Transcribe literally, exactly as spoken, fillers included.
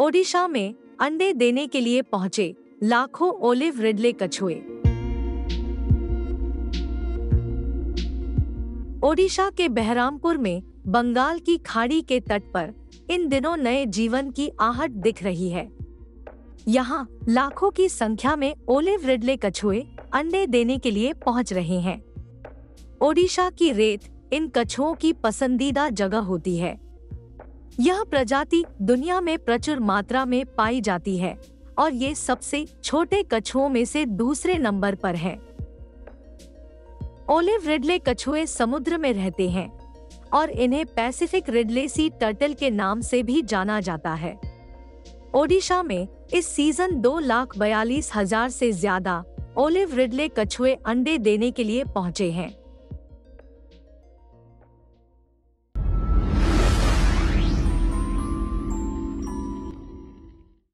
ओडिशा में अंडे देने के लिए पहुंचे लाखों ओलिव रिडले कछुए। ओडिशा के बहरामपुर में बंगाल की खाड़ी के तट पर इन दिनों नए जीवन की आहट दिख रही है। यहाँ लाखों की संख्या में ओलिव रिडले कछुए अंडे देने के लिए पहुँच रहे हैं। ओडिशा की रेत इन कछुओं की पसंदीदा जगह होती है। यह प्रजाति दुनिया में प्रचुर मात्रा में पाई जाती है और ये सबसे छोटे कछुओं में से दूसरे नंबर पर है। ओलिव रिडले कछुए समुद्र में रहते हैं और इन्हें पैसिफिक रिडले सी टर्टल के नाम से भी जाना जाता है। ओडिशा में इस सीजन दो लाख बयालीस हजार से ज्यादा ओलिव रिडले कछुए अंडे देने के लिए पहुंचे हैं।